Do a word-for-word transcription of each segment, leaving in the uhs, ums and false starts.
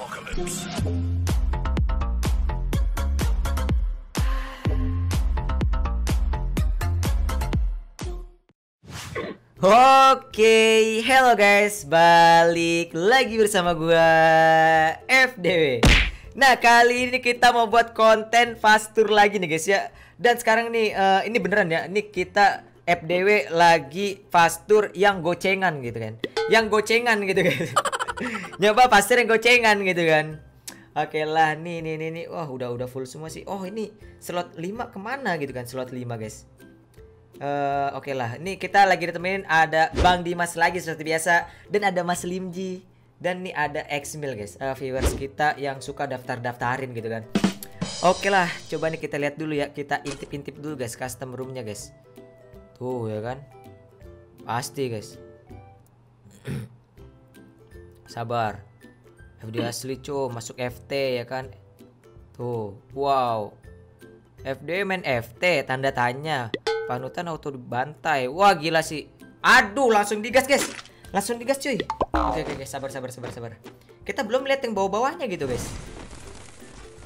Apocalypse. Oke, hello guys, balik lagi bersama gua F D W. Nah, kali ini kita mau buat konten fast tour lagi nih guys ya. Dan sekarang nih, uh, ini beneran ya, ini kita F D W lagi fast tour yang gocengan gitu kan. Yang gocengan gitu guys. Nyoba fast tour yang gocengan gitu kan. Oke lah, nih nih nih nih. Wah, udah udah full semua sih. Oh, ini slot lima kemana gitu kan, slot lima guys. Uh, Oke okay lah, ini kita lagi ditemenin ada Bang Dimas lagi seperti biasa. Dan ada Mas Limji. Dan nih ada Xmil guys, uh, viewers kita yang suka daftar-daftarin gitu kan. Oke okay lah, coba nih kita lihat dulu ya. Kita intip-intip dulu guys, custom roomnya guys. Tuh ya kan, pasti guys. Sabar, F D asli cu, masuk F T ya kan. Tuh, wow, F D main F T, tanda tanya. Panutan auto dibantai. Wah gila sih. Aduh, langsung digas guys. Langsung digas cuy. Oke oke, oke. Sabar sabar sabar sabar. Kita belum lihat yang bawah-bawahnya gitu guys.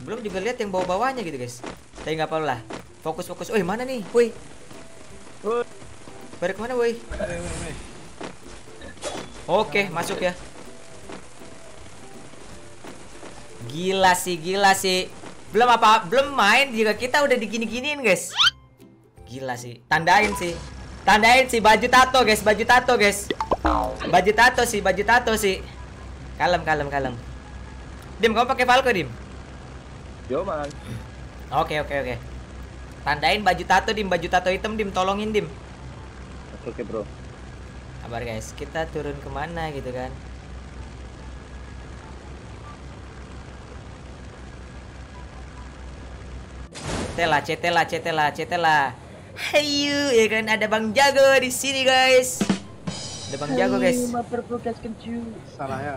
Belum juga lihat yang bawah-bawahnya gitu guys. Tapi nggak apa-apa lah. Fokus fokus. Woi mana nih? Woi. Woi. Balik mana woi? Oke masuk ya. Gila sih gila sih. Belum apa belum main juga kita udah digini-giniin guys. Gila sih, tandain sih, tandain sih baju tato guys, baju tato guys, baju tato sih, baju tato sih. Kalem, kalem, kalem. Dim, kamu pakai Falco Dim? Yo man. Oke, oke, oke. Tandain baju tato Dim, baju tato hitam Dim, tolongin Dim. Oke bro. Kabar guys, kita turun kemana gitu kan? Cetela, cetela, cetela, cetela. Hayu, ya kan ada Bang Jago di sini guys. Ada Bang Jago guys. Salah ya.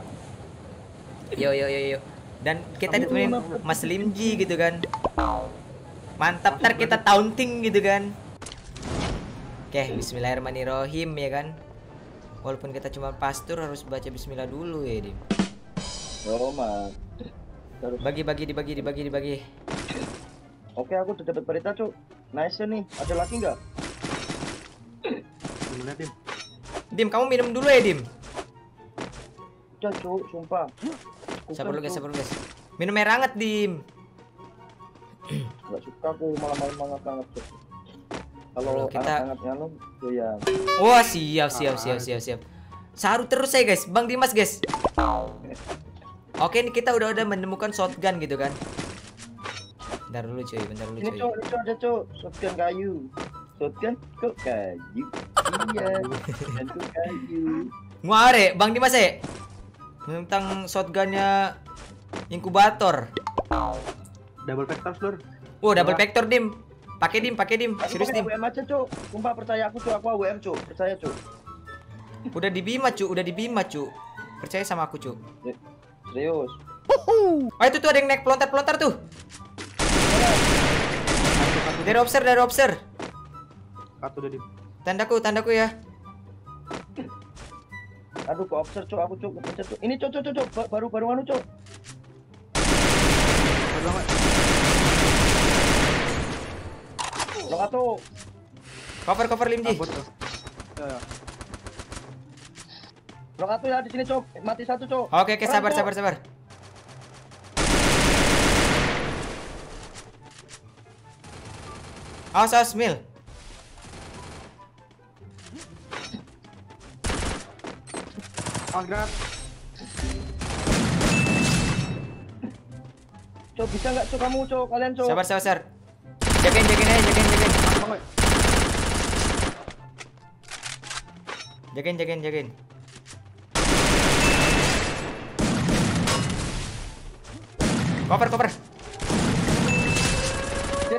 Yo yo yo yo. Dan kita ditemenin Mas Limji gitu kan. Mantap, ntar kita taunting gitu kan. Oke, bismillahirrahmanirrahim ya kan. Walaupun kita cuma pastur harus baca bismillah dulu ya Dim. Bagi bagi dibagi dibagi dibagi. Oke, aku udah dapat berita, Cuk. Nice nih. Ada lagi nggak? Gimana, Dim? Dim, kamu minum dulu ya, Dim. Udah, Cuk, sumpah. Sabar dulu, guys, sabar dulu, guys. Minum air hangat, Dim. Enggak suka aku malam-malam hangat-hangat, Cuk. Kalau kita hangatnya lu, ya. Wah, siap, siap, siap, siap, siap. Saru terus saya, guys. Bang Dimas, guys. Oke, ini kita udah-udah menemukan shotgun gitu kan. Bentar dulu cuy, bentar dulu cuy. Ini cok, ini cok, ada cok. Shotgun kayu. Shotgun kok kayu. Iya. Shotgun kok kayu. Ngare, Bang Dimas ya? Tentang shotgunnya inkubator. Double vector, Lur. Wah, double vector, Dim. Pakai Dim, pakai Dim. Serius Dim. A W M aja, cok. Sumpah percaya aku, cok. Aku A W M, cok. Percaya, cok. Udah di Bima, cok. Udah di Bima, cok. Percaya sama aku, cok. Serius. Wuhuu. Oh, itu tuh ada yang naik pelontar-pelontar tuh. Dari obser, dari obser. Kartu udah di. Tandaku, tandaku ya. Aduh, ke obser cok, aku cok, obser cok. Ini cok, cok, cok, baru baru anu cok. Loh atuh. Cover, cover Limji. Loh atuh ya di sini cok, mati satu cok. Oke, oke, sabar, sabar, sabar. Awas, awas, Xmil. Awas, gerak. Cok, bisa nggak cok kamu cok, kalian cok. Sabar, sabar, sabar. Jagain, jagain aja, jagain, jagain. Jagain, jagain, jagain. Koper, koper.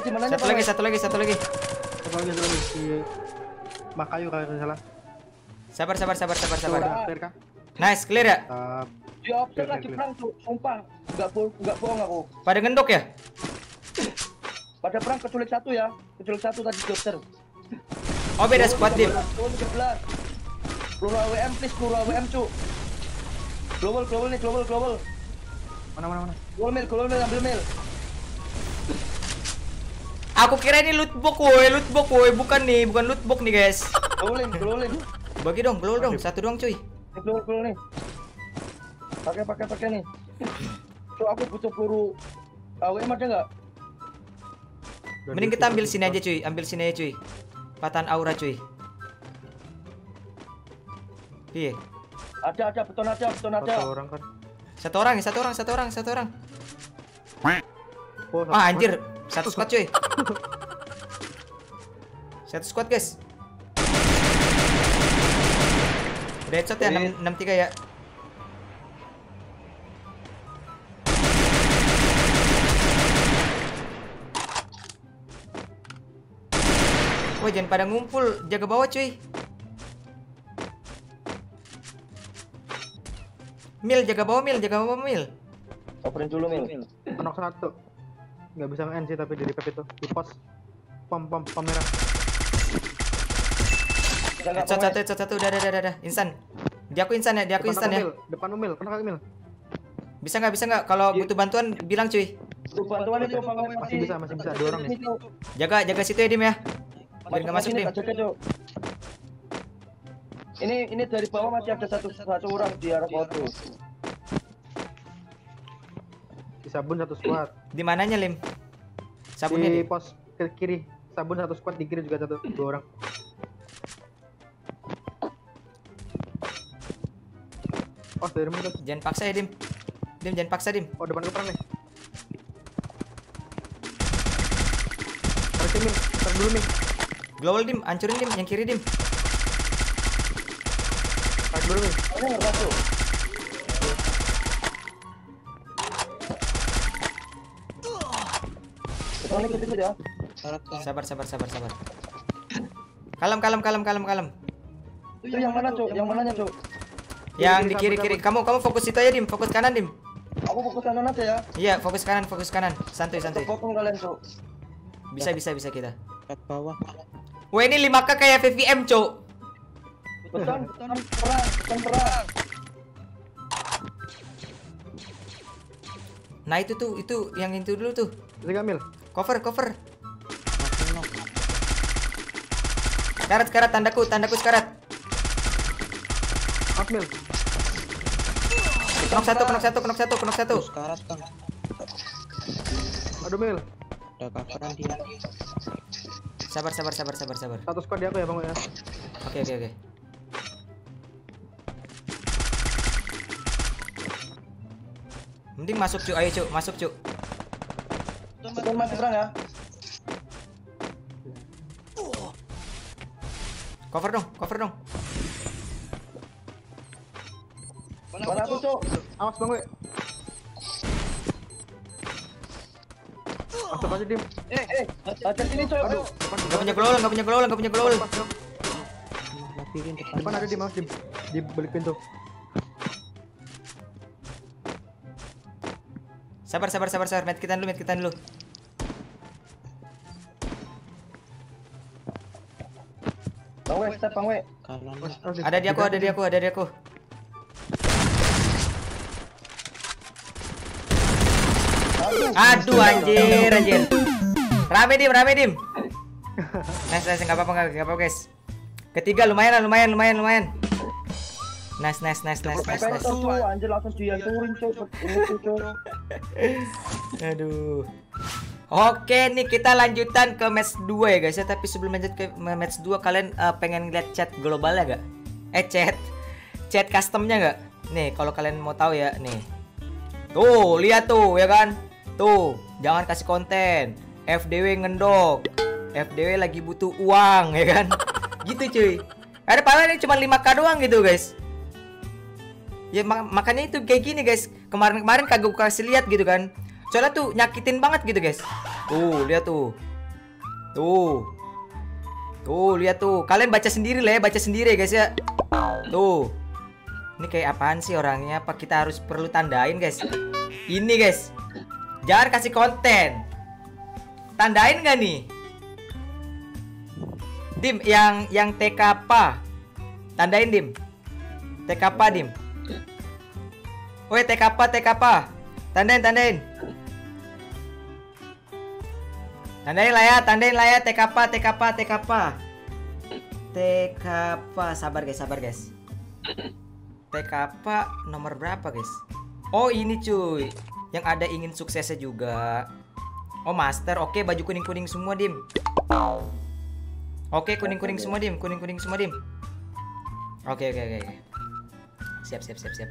Satu lagi, satu lagi, satu lagi. Satu lagi, satu lagi. Makayu kalau tidak salah. Sabar, sabar, sabar, sabar, sabar. Nice, clear ya? Di opsi lagi perang tuh, sumpah. Enggak bohong aku. Pada ngendok ya? Pada perang keculik satu ya. Keculik satu tadi dokter. Oh beda squad team. Peluru A W M please, peluru A W M cu. Global, global nih, global, global. Mana mana mana? Gua mil, gua mil, ambil mil. Aku kira ini loot box woi, loot box woi, bukan nih, bukan loot box nih guys. Golin, golin. Bagi dong, golol dong, satu doang cuy. Golol, golol nih. Pakai, pakai, pakai nih. Tuh aku butuh peluru. A W M ada enggak? Mending kita ambil sini aja cuy, ambil sini aja cuy. Patahan aura cuy. Iya. Ada, ada, beton ada, beton ada. Satu orang kan. Satu orang, satu orang, satu orang, satu orang. Oh, satu ah, anjir. Satu squad cuy. Satu squad guys. Headshot ya enam tiga ya. Wah, jangan pada ngumpul, jaga bawah cuy. Mil, jaga bawah mil, jaga bawah mil. Operin dulu mil. Penok satu. Nggak bisa nge-end sih tapi jadi pep itu di pos pom pom pom merah. Headshot satu, headshot satu, udah, udah, udah, udah, insan. Dia aku insan ya, dia aku insan ya. Depan umil, pernah kali mil. Bisa nggak, bisa nggak? Kalau butuh bantuan bilang cuy. Butuh bantuan itu masih bisa, masih bisa dua orang nih. Jaga, jaga situ ya Dim ya. Biar nggak masuk Dim. Ini ini dari bawah masih ada satu satu orang di arah foto. Di sabun satu squad. Di mananya Lim? Sabunnya di, di pos ke kiri. Sabun satu squad di kiri juga satu dua orang. Oh dari mana? Jangan paksa ya Dim. Dim jangan paksa Dim. Oh depan gue perang nih. Tarik Dim, tarik dulu nih. Global Dim, hancurin Dim, yang kiri Dim. Tarik dulu nih. Ini ngerbatu. Sabar, sabar, sabar, sabar. Kalem, kalem, kalem, kalem, kalem. Itu yang mana, Cuk? Yang mananya, Cuk? Yang di kiri-kiri. Kamu kamu fokus itu aja, Dim. Fokus kanan, Dim. Aku fokus kanan aja ya. Iya, fokus kanan, fokus kanan. Santuy, santuy. Fokus kalian, Cuk. Bisa, bisa, bisa kita. Ke bawah. Wah, ini lima K kayak V V M, Cuk. Beton, beton perang, beton perang. Nah, itu tuh, itu yang itu dulu tuh. Kita ambil. Cover, cover. Karat, karat, tandaku, tandaku sekarat. Ambil. Knock satu, knock satu, knock satu, knock satu. Sekarat kan. Aduh mil. Udah coveran dia. Sabar, sabar, sabar, sabar, sabar. Satu squad di aku ya bang ya. Oke, oke, oke. Mending masuk cuk, ayo cuk, masuk cuk. Beton masih terang ya. Cover dong, cover dong. Mana aku tuh? Awas bang gue. Atau aja Dim. Eh, eh, atas sini coy. Enggak punya glowol, enggak punya glowol, enggak punya glowol. Matirin depan. Depan ada Dim, awas Dim. Di balik pintu. Sabar, sabar, sabar, sabar. Med kita dulu, med kita dulu. Pangwe, kita pangwe. Ada di aku, ada di aku, ada di aku. Aduh, anjir, anjir. Rame Dim, rame Dim. Nice, nice, nggak apa-apa, nggak apa-apa guys. Ketiga lumayan, lumayan, lumayan, lumayan. Nice, nice, nice, nice, nice, nice. Anjir langsung dia turun coy. Aduh. Oke, nih kita lanjutan ke match dua ya guys ya. Tapi sebelum lanjut ke match dua, kalian uh, pengen lihat chat globalnya gak? Eh chat, chat customnya gak? Nih kalau kalian mau tahu ya, nih. Tuh lihat tuh ya kan? Tuh jangan kasih konten. F D W ngendok. F D W lagi butuh uang ya kan? Gitu cuy. Ada paling cuma lima K doang gitu guys. Ya mak makanya itu kayak gini guys. Kemarin-kemarin kagak gue kasih lihat gitu kan. Soalnya tuh nyakitin banget gitu guys. Tuh lihat tuh. Tuh. Tuh lihat tuh. Kalian baca sendiri lah ya, baca sendiri ya guys ya. Tuh. Ini kayak apaan sih orangnya? Apa kita harus perlu tandain guys? Ini guys. Jangan kasih konten. Tandain gak nih? Dim yang yang T K P A. Tandain Dim. T K P A Dim. Woi T K P A T K P A. Tandain, tandain. Tandain lah ya, tandain lah ya. T K P A, T K P A, T K P A. Sabar guys, sabar guys. T K P A nomor berapa guys? Oh ini cuy, yang ada ingin suksesnya juga. Oh master, oke baju kuning-kuning semua Dim. Oke kuning-kuning semua Dim, kuning-kuning semua Dim. Oke oke oke. Siap siap siap siap.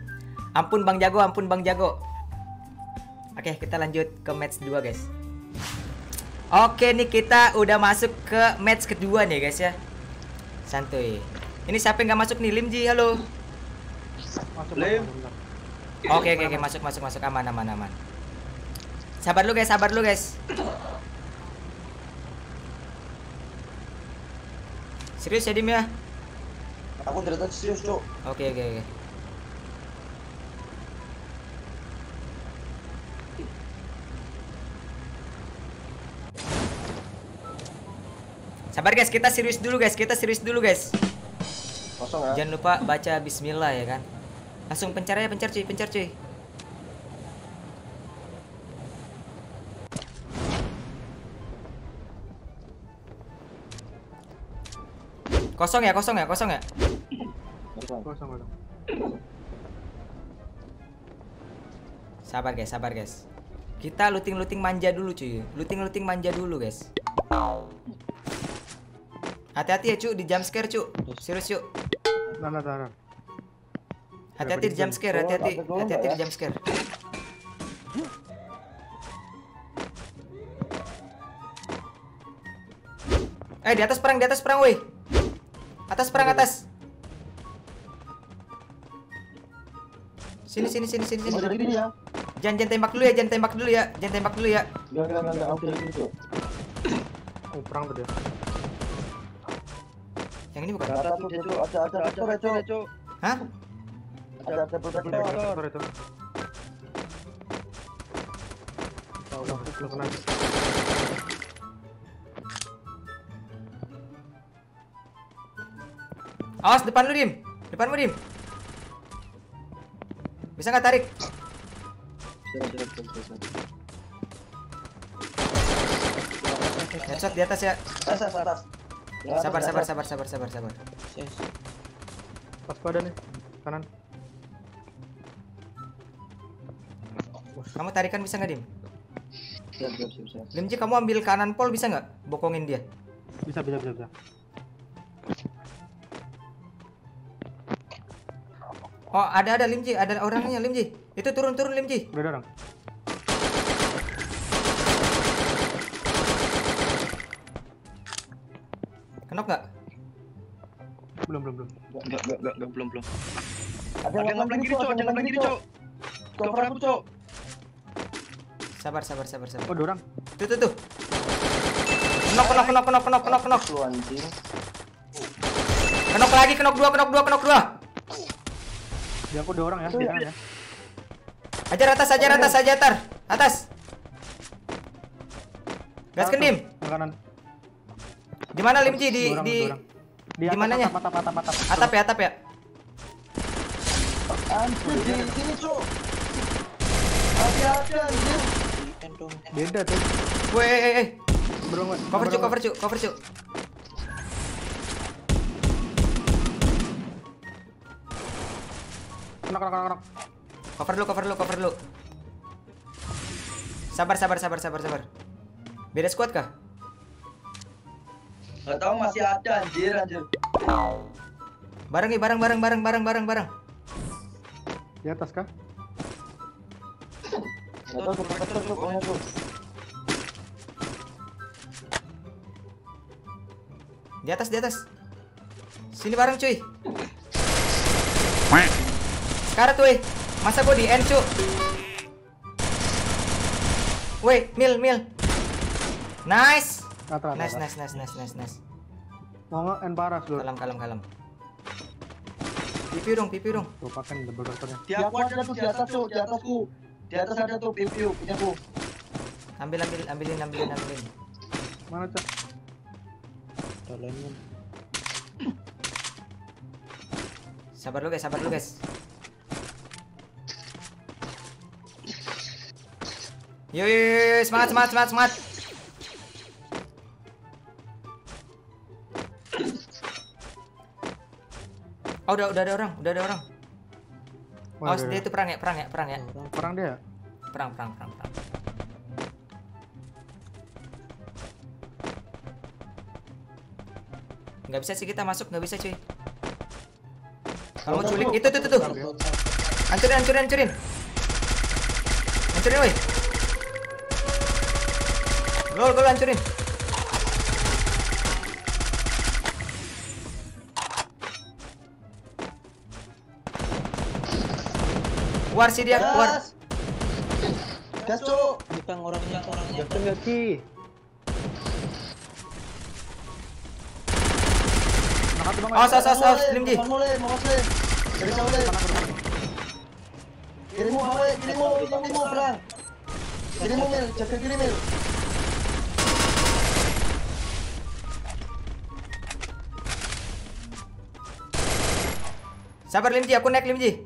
Ampun Bang Jago, ampun Bang Jago. Oke kita lanjut ke match kedua guys. Oke nih kita udah masuk ke match kedua nih guys ya. Santuy. Ini siapa yang nggak masuk nih? Limji, halo. Masuk, Lim. Oke oke oke masuk masuk masuk aman aman aman. Sabar lu guys, sabar lu guys. Serius ya Dim ya? Aku ternyata serius cok. Oke oke oke. Sabar guys, kita serius dulu guys, kita serius dulu guys. Kosong ya? Jangan lupa baca bismillah ya kan. Langsung pencar ya, pencar cuy, pencar cuy. Kosong ya, kosong ya, kosong ya. Kosong, kosong. Sabar guys, sabar guys. Kita looting-looting manja dulu cuy. Looting-looting manja dulu guys. Hati-hati ya cu, di jump scare cu. Serius cu. Hati-hati di jump scare, hati-hati. Hati-hati di jump scare. Eh di atas perang, di atas perang woi. Atas perang atas. Sini sini sini sini sini. Jangan jangan tembak dulu ya, jangan tembak dulu ya, jangan tembak dulu ya. Oh perang beda. Yang ini bukan. Hah? Awas depan lu Dim, depan lu Dim. Bisa nggak tarik? Headshot di atas ya. Sabar sabar sabar sabar sabar sabar. Pas pada nih kanan. Kamu tarikan bisa nggak Dim? Limji kamu ambil kanan pol bisa nggak? Bokongin dia. Bisa bisa bisa bisa. Oh ada ada Limji, ada orangnya Limji. Itu turun turun Limji. Beda orang. Kenok nggak? Belum belum belum. Nggak nggak nggak nggak belum belum. Ada yang ngebleng kiri cok, jangan ngebleng kiri cok. Cok perang cok. Sabar sabar sabar sabar. Oh dua orang. Tuh tuh tuh. Kenok kenok kenok kenok kenok kenok kenok. Lu anjing. Kenok lagi, kenok dua kenok dua kenok dua. Dia aku dua orang ya, dia ya. Ajar atas, ajar atas, ajar atas. Atas. Gas kendim. Kanan. Di mana Limji di di di mananya? Atap, atap, atap, atap. Atap ya, atap ya. Anjir, di sini, Cuk. Hati-hati anjir. Beda tuh. Woi, eh eh. Cover Cuk, cover Cuk, cover Cuk. Knock, knock, knock, knock. Cover dulu, cover dulu, cover dulu. Sabar, sabar, sabar, sabar, sabar. Beda squad kah? Gak tau masih ada anjir, anjir. Bareng nih, bareng, bareng, bareng, bareng, bareng, bareng. Di atas kah? Gak tau, gak tau, gak tau. Di atas, di atas. Sini bareng cuy. Karet weh, masa gue di end cu. Weh, mil, mil. Nice. Natra, nice, natra. nice, nice, nice, nice, nice. Mau nggak end parah dulu. Kalem, kalem, kalem. Pipi dong, pipi dong. Tuh pakai double rotornya. Di aku ada tuh di atas tuh, di atasku. Di atas ada tuh pipi, punya aku. Ambil, ambil, ambilin, ambilin, ambilin. Mana tuh? Tolongin. Sabar lu guys, sabar lu guys. Yo, yo, yo, semangat, semangat, semangat, semangat. Oh, udah, udah ada orang, udah ada orang. Awas dia itu perang ya, perang ya, perang ya. Perang, perang dia. Perang, perang, perang, perang. Nggak bisa sih kita masuk, nggak bisa cuy. Kalau mau culik itu tuh tuh tuh. Hancurin, hancurin, hancurin. Hancurin, woi. Lol, lol, hancurin. Keluar sih dia, keluar. Gas, cuk. Bukan orangnya, orangnya. Gas enggak sih? Awas, awas, awas, awas, Limji. Mau mulai, mau mulai. Jadi saya mulai. Kirimu, awal, kirimu, kirimu, perang. Kirimu, Mil, jaga kiri, Mil. Sabar, Limji, aku naik, Limji.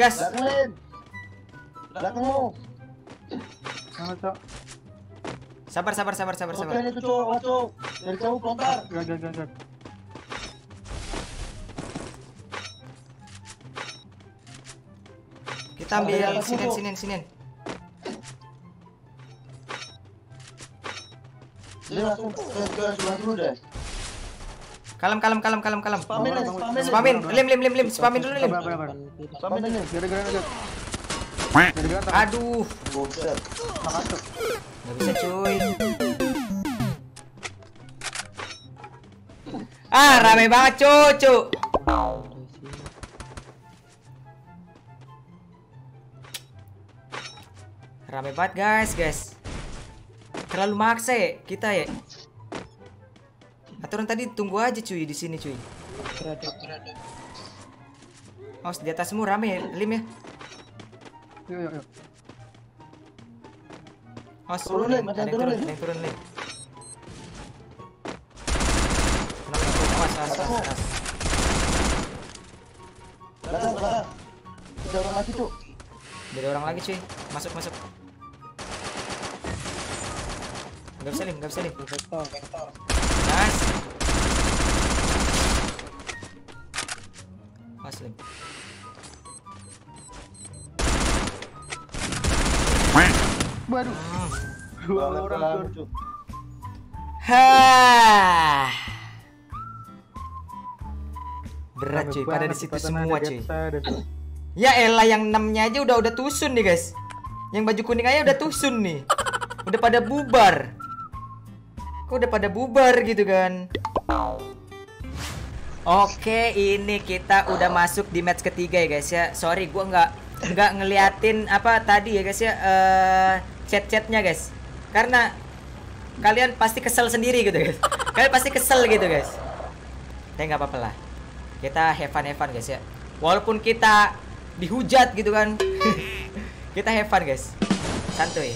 Gas. Belakangmu. Sabar, sabar, sabar, sabar, sabar. Dari jauh lontar. Gak, gak, gak, gak. Kita ambil sinin, sinin, sinin. Dia langsung ke sebelah dulu deh. Kalem, kalem, kalem, kalem, kalem. Spamin, spamin, spamin. Lim, lim, lim, lim. Spamin dulu, lim. Spamin dulu, lim. Aduh. Gak bisa, cuy. Ah, rame banget, cucu. Rame banget, guys, guys. Terlalu maksa ya kita ya. Aturan tadi tunggu aja cuy di sini cuy. Awas di atasmu rame ya, Lim ya. Yuk yuk yuk. Awas turun Lim, ada yang turun, ada yang turun Lim. Awas, awas, awas. Belakang, belakang. Ada orang lagi tuh. Ada orang lagi cuy. Masuk, masuk. Gak bisa Lim, gak bisa Lim. Vektor, vektor. Mas. Mas Lim. Baru. Dua orang turun. Hah. Berat cuy, pada di situ semua cuy. Ya elah yang enamnya aja udah udah tusun nih guys. Yang baju kuning aja udah tusun nih. Udah pada bubar. Kok udah pada bubar gitu kan. Oke, ini kita udah masuk di match ketiga ya guys ya. Sorry gua nggak nggak ngeliatin apa tadi ya guys ya, uh, chat-chatnya guys. Karena kalian pasti kesel sendiri gitu guys. Kalian pasti kesel gitu guys. Tapi nggak apa-apa lah. Kita have fun have fun guys ya. Walaupun kita dihujat gitu kan. Kita have fun guys. Santuy.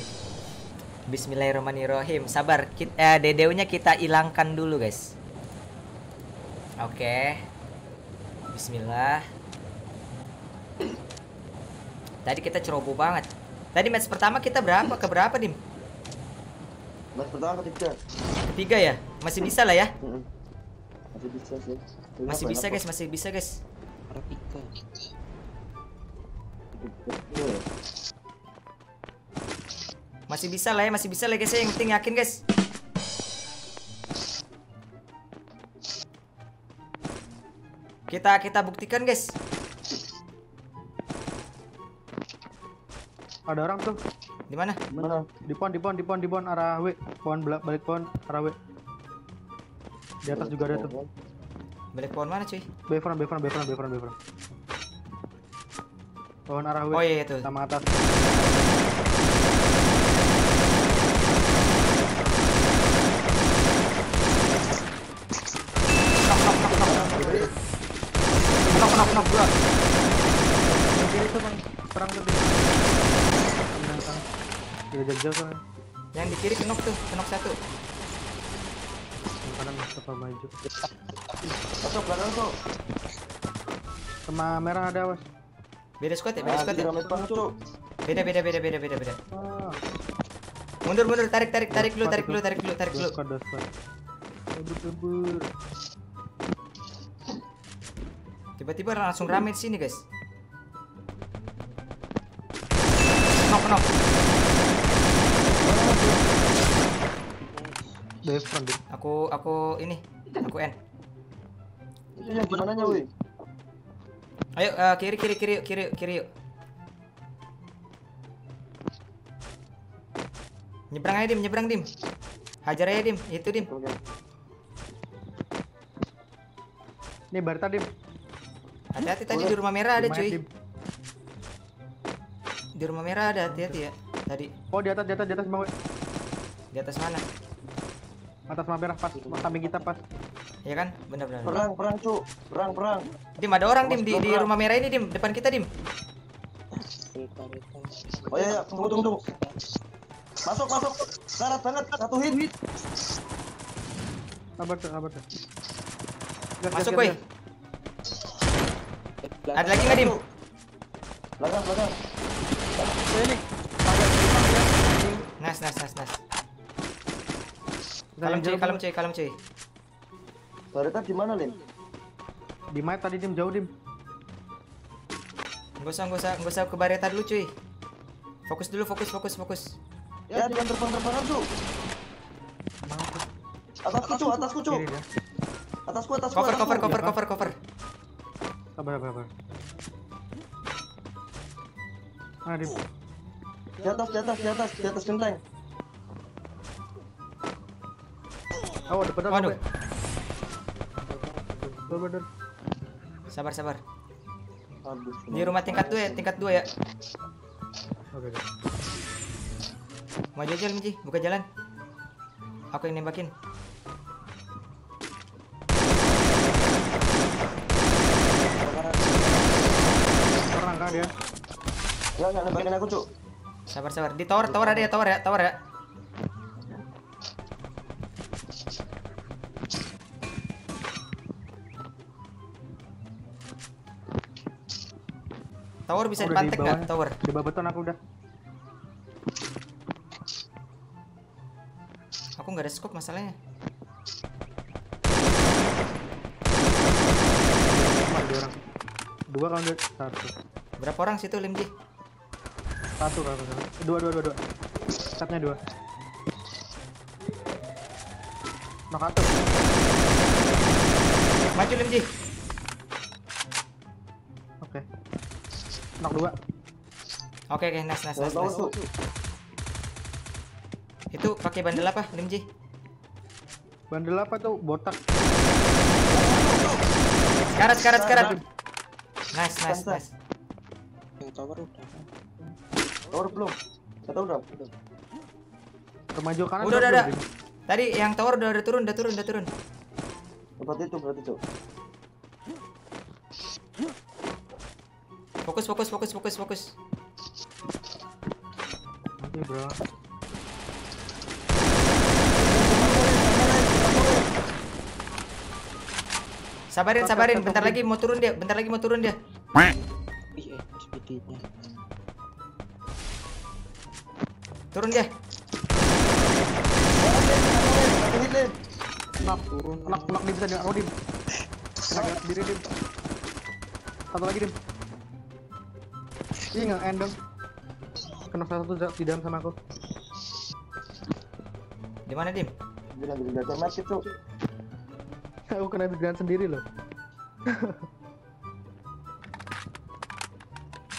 Bismillahirrahmanirrahim. Sabar, kita, eh, D D U-nya kita hilangkan dulu, guys. Oke. Okay. Bismillah. Tadi kita ceroboh banget. Tadi match pertama kita berapa? Ke berapa, Dim? Match pertama ketiga. Ketiga ya? Masih bisa lah ya? Masih bisa sih. Kenapa, masih bisa, kenapa? Guys, masih bisa, guys. Masih bisa lah ya, masih bisa lah guys ya, yang penting yakin guys. Kita kita buktikan guys. Ada orang tuh. Di mana? Di pon, di pon, di pon, di pon arah W. Pon balik pon arah W. Di atas juga ada tuh. Balik pon mana cuy? Bayfront, bayfront, bayfront, bayfront, bayfront. Pohon arah west. Oh iya itu. Sama atas. Yang di kiri kenok tuh, kenok satu. Kanan apa maju? Masuk belakang kok. Sama merah ada awas. Beda squad ya, beda squad ya. Beda beda beda beda beda beda. Mundur mundur, tarik tarik tarik dulu, tarik dulu, tarik dulu, tarik dulu. Tiba-tiba langsung rame di sini guys. Kenok kenok. Defend. Aku aku ini, aku N. Ini gimana nya, woi? Ayo uh, kiri kiri kiri kiri kiri. Nyebrang aja Dim, nyebrang Dim. Hajar aja Dim, itu Dim. Ini Barta Dim. Hati-hati tadi di rumah merah ada cuy. Di rumah merah ada, hati-hati ya. Tadi. Oh di atas di atas di atas bang. Di atas mana? Atas mampir pas, samping kita pas. Iya kan? Benar-benar. Perang, perang, cu. Perang, perang. Dim, ada orang Dim di, di rumah merah ini Dim, depan kita Dim. Oh iya, iya. Tunggu, tunggu, tunggu. Masuk, masuk. Karat banget, satu hit, hit. Sabar, sabar. Masuk, woi. Ada lagi nggak Dim? Belakang, belakang. Ini. Nas, nas, nas, nas. Kalem cuy, kalem cuy, kalem cuy. Barita di mana, Lim? Di mana tadi Dim, jauh Dim. Enggak usah, enggak usah, enggak usah ke Barita dulu cuy. Fokus dulu, fokus, fokus, fokus. Ya, jangan terpengaruh tuh. Atasku cuy, atasku cuy. Atasku, atasku. Cover, cover, cover, cover, cover. Sabar, sabar, sabar. Mana Dim? Di atas, di atas, di atas, di atas genteng. Oh, depan aku. Waduh. Sabar, sabar. Di rumah tingkat dua ya, tingkat dua ya. Oke, oke. Maju aja, Limji, buka jalan. Aku yang nembakin. Orang kan dia. Dia enggak nembakin aku, Cuk. Sabar, sabar. Di tower, tower ada ya, tower ya, tower ya. Tower bisa dipantek nggak? Tower. Di bawah beton aku udah. Aku nggak ada scope masalahnya. Dua orang. Dua kalau nggak satu. Berapa orang situ Limji? Satu kalau nggak. Dua dua dua dua. Satunya dua. Nakato. Maju Limji. Oke. Nak dua. Oke oke, nice nice nice. Itu pakai bandel apa, Limji? Bandel apa tuh? Botak. Karat karat karat. Nice nice nice. Tower udah. Tower belum. Satu udah. Kemaju kanan. Udah udah udah. Tadi yang tower udah udah turun, udah turun, udah turun. Berarti itu, berarti itu. Fokus, fokus, fokus, fokus, fokus. Oke, bro. Sabarin, sabarin. Bentar lagi mau turun dia. Bentar lagi mau turun dia. Turun dia. Nak, turun. Nak, nak dia bisa diaroh, Dim. Agak diri, Dim. Satu lagi, Dim. Ini nge-end dong. Kena satu di dalam sama aku. Di mana, Dim? Bilang di dalam masjid tuh. Aku kena di dalam sendiri loh.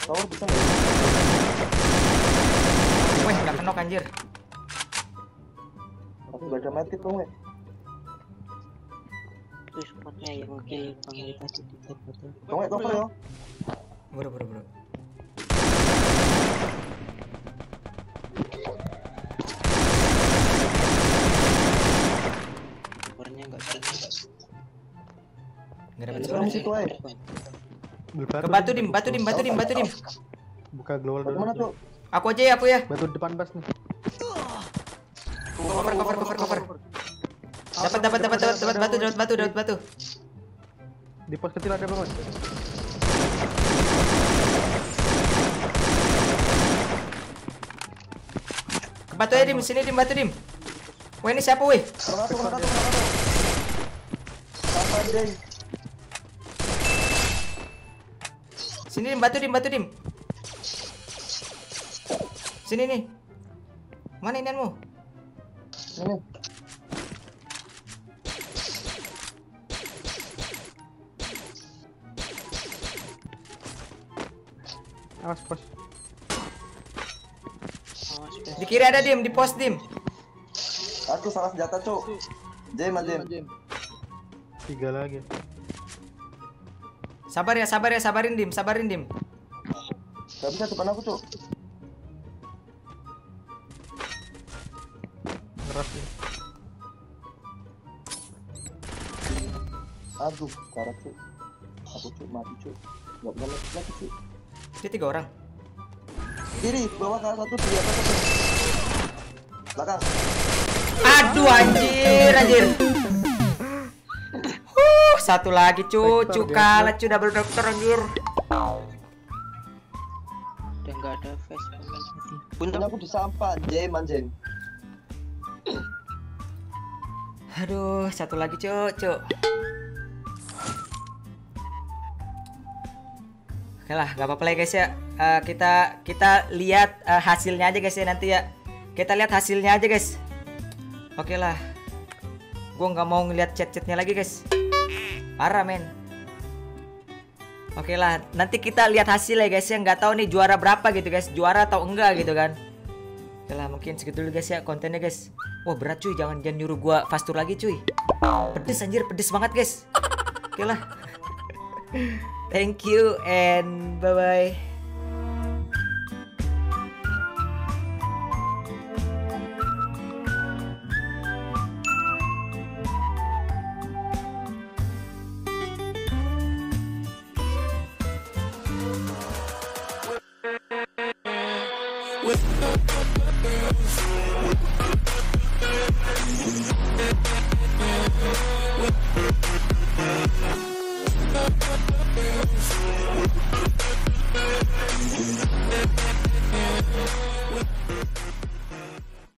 Tower bisa enggak? Weh, enggak kenok anjir. Aku bakal mati tuh, weh. Terus spotnya yang oke, panggil tadi di tempat. Tunggu, tunggu ya. Buru-buru, buru. depan situ aja. Batu dim, batu dim, batu dim, batu dim. Buka global dulu. Mana tuh? Aku aja ya, aku ya. Batu depan bas nih. Cover, cover, cover, cover. Dapat, dapat, dapat, dapat batu, dapat batu, dapat batu. Di pos kecil ada banget. Batu ya dim, sini dim, batu dim. Wah ini siapa weh? Sini dim, batu dim, batu dim. Sini nih. Mana inianmu? Ini. Awas pos. Di kiri ada dim, di pos dim. Aku salah senjata cuk. Jem jem. Tiga lagi. Sabar ya, sabar ya, sabarin dim, sabarin dim. Gak bisa depan aku cuk. Aduh, karat cuy. Aku cuy mati cuy. Enggak benar lagi cuy. Ini tiga orang. Kiri, bawah kanan satu, di atas satu. Belakang. Aduh anjir, anjir. Huh, satu lagi cuy. Cuy kalah cuy, double dokter anjir. Udah enggak ada face pemain sih. Buntung aku disampah, J manjen. Aduh, satu lagi cuk, cuk. Oke lah, gak apa-apa lah guys ya. Uh, kita kita lihat uh, hasilnya aja guys ya nanti ya. Kita lihat hasilnya aja guys. Oke lah, gue nggak mau ngeliat chat-chatnya lagi guys. Parah men. Oke lah, nanti kita lihat hasilnya guys ya. Nggak tahu nih juara berapa gitu guys. Juara atau enggak gitu kan. Oke lah, mungkin segitu dulu guys ya kontennya guys. Wah berat cuy, jangan jangan nyuruh gua fast tour lagi cuy. Pedes anjir, pedes banget guys. Oke lah. Thank you and bye bye.